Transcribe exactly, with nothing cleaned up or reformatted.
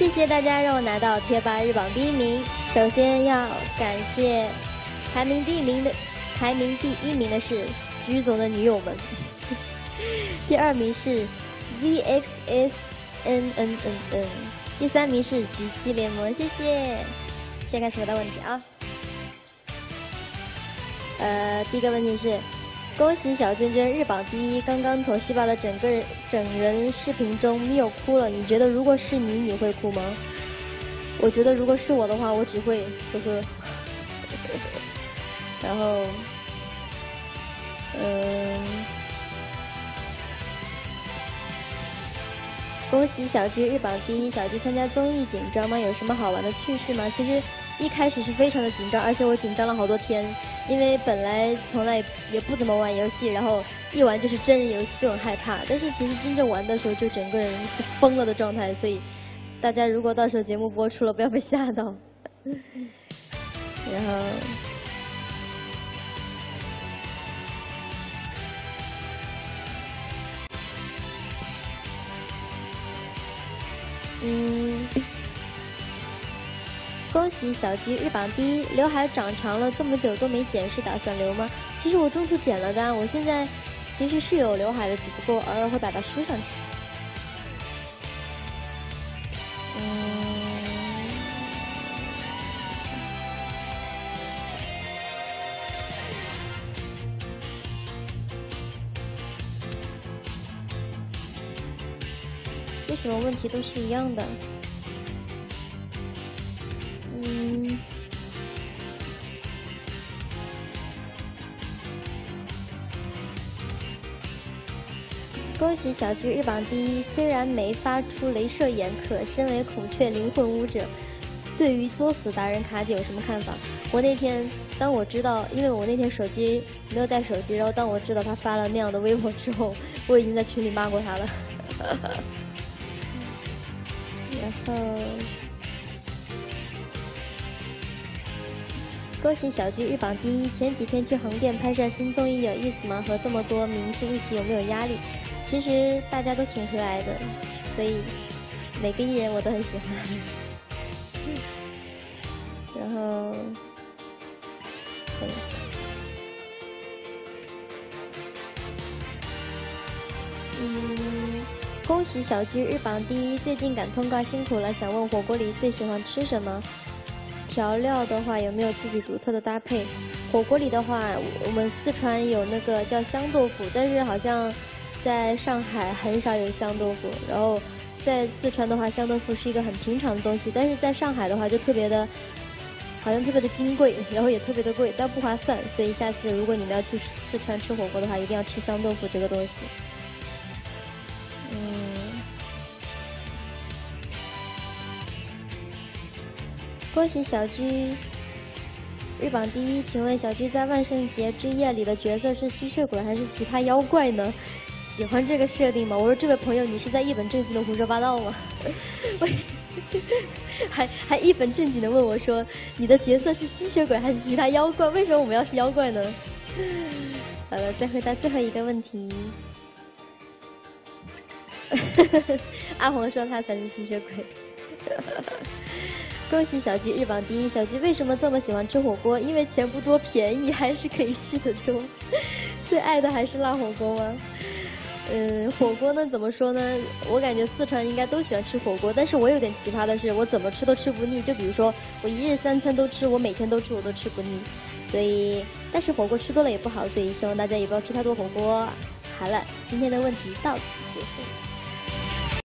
谢谢大家让我拿到贴吧日榜第一名。首先要感谢排名第一名的排名第一名的是鞠总的女友们，第二名是 Z X S N N N N， 第三名是橘七联盟，谢谢。先开始回答问题啊。呃，第一个问题是，恭喜小娟娟日榜第一！刚刚从世宝的整个整人视频中没有哭了，你觉得如果是你，你会哭吗？我觉得如果是我的话，我只会呵呵。然后，嗯、呃，恭喜小鞠日榜第一！小鞠参加综艺紧张吗？有什么好玩的趣事吗？其实。一开始是非常的紧张，而且我紧张了好多天，因为本来从来也不怎么玩游戏，然后一玩就是真人游戏就很害怕。但是其实真正玩的时候，就整个人是疯了的状态，所以大家如果到时候节目播出了，不要被吓到。然后，嗯。恭喜小菊日榜第一！刘海长长了这么久都没剪，是打算留吗？其实我中途剪了的，我现在其实是有刘海的，只不过偶尔会把它梳上去。嗯，为什么问题都是一样的？嗯，恭喜小菊日榜第一！虽然没发出镭射眼，可身为孔雀灵魂舞者，对于作死达人卡姐有什么看法？我那天当我知道，因为我那天手机没有带手机，然后当我知道他发了那样的微博之后，我已经在群里骂过他了。然后。恭喜小菊日榜第一！前几天去横店拍摄新综艺有意思吗？和这么多明星一起有没有压力？其实大家都挺和蔼的，所以每个艺人我都很喜欢。嗯、然后，嗯，恭喜小菊日榜第一！最近赶通告辛苦了，想问火锅里最喜欢吃什么？调料的话有没有自己独特的搭配？火锅里的话，我们四川有那个叫香豆腐，但是好像在上海很少有香豆腐。然后在四川的话，香豆腐是一个很平常的东西，但是在上海的话就特别的，好像特别的金贵，然后也特别的贵，但不划算。所以下次如果你们要去四川吃火锅的话，一定要吃香豆腐这个东西。嗯。恭喜小鞠日榜第一！请问小鞠在万圣节之夜里的角色是吸血鬼还是其他妖怪呢？喜欢这个设定吗？我说这位朋友，你是在一本正经的胡说八道吗？还还一本正经的问我说，你的角色是吸血鬼还是其他妖怪？为什么我们要是妖怪呢？好了，再回答最后一个问题。阿黄说他才是吸血鬼。恭喜小菊日榜第一！小菊为什么这么喜欢吃火锅？因为钱不多，便宜，还是可以吃得多。最爱的还是辣火锅吗？嗯，火锅呢，怎么说呢？我感觉四川应该都喜欢吃火锅，但是我有点奇葩的是，我怎么吃都吃不腻。就比如说，我一日三餐都吃，我每天都吃，我都吃不腻。所以，但是火锅吃多了也不好，所以希望大家也不要吃太多火锅。好了，今天的问题到此结束。